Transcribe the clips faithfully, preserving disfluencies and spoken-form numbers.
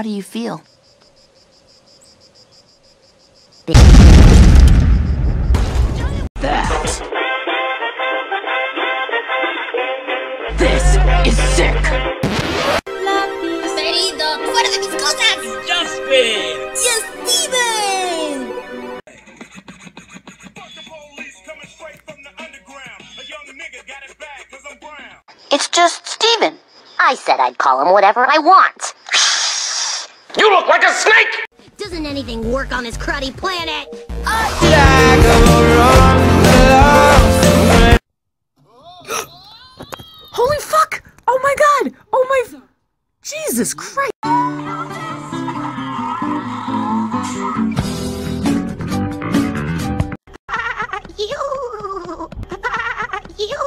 How do you feel? That. This is sick. Lapis. Peridot. Fuera de mis cosas. Jasper. Yes, Steven. It's just Steven. I said I'd call him whatever I want. You look like a snake! Doesn't anything work on this cruddy planet? I Holy fuck! Oh my god! Oh my... Jesus Christ! You! You!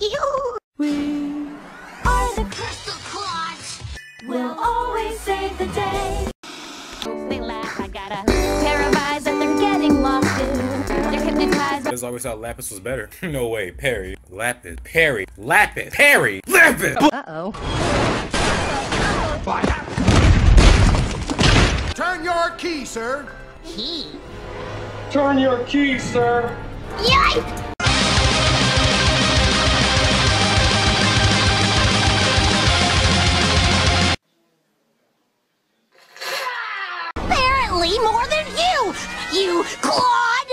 You! We... We'll always save the day. They laugh, I gotta terrorize that they're getting lost in. They're hypnotized. As I always thought Lapis was better. No way, Perry. Lapis. Perry. Lapis. Perry. Lapis! Uh-oh. Uh-oh. Turn your key, sir. Key? Turn your key, sir. Yikes! More than you, you Claude!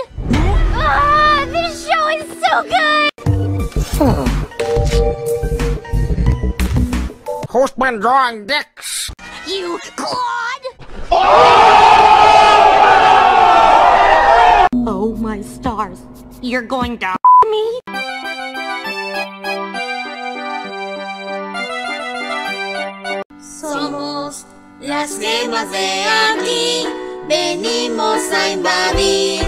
Ah, this show is so good! Hmm. Who's been drawing dicks? You Claude! Oh! Oh my stars, you're going to me? Somos las gemas de Andy. Venimos a invadir.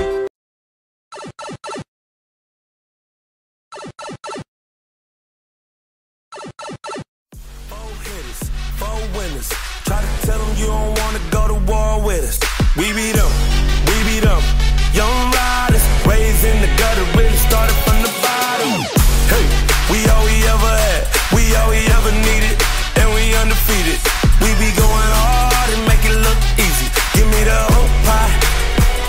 Four hitters, four winners. Try to tell them you don't want to go to war with us. We beat them, we beat them. Young riders, raised in the gutter, really started from the bottom. Hey, we all we ever had, we all we ever needed, and we undefeated. We be going hard and make it look easy. Give me the whole pie,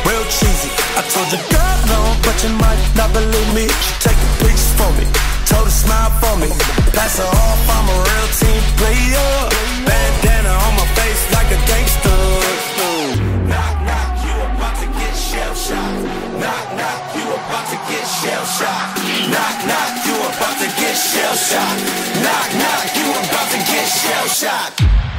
real cheesy. I told you, girl, no, but you might not believe me. She take a picture for me, told her smile for me. Pass her off, I'm a real team player. Bandana on my face like a gangster. Knock, knock, you about to get shell-shocked. Knock, knock, you about to get shell-shocked. Knock, knock, you about to get shell-shocked. Knock, knock, you about to get shell-shocked.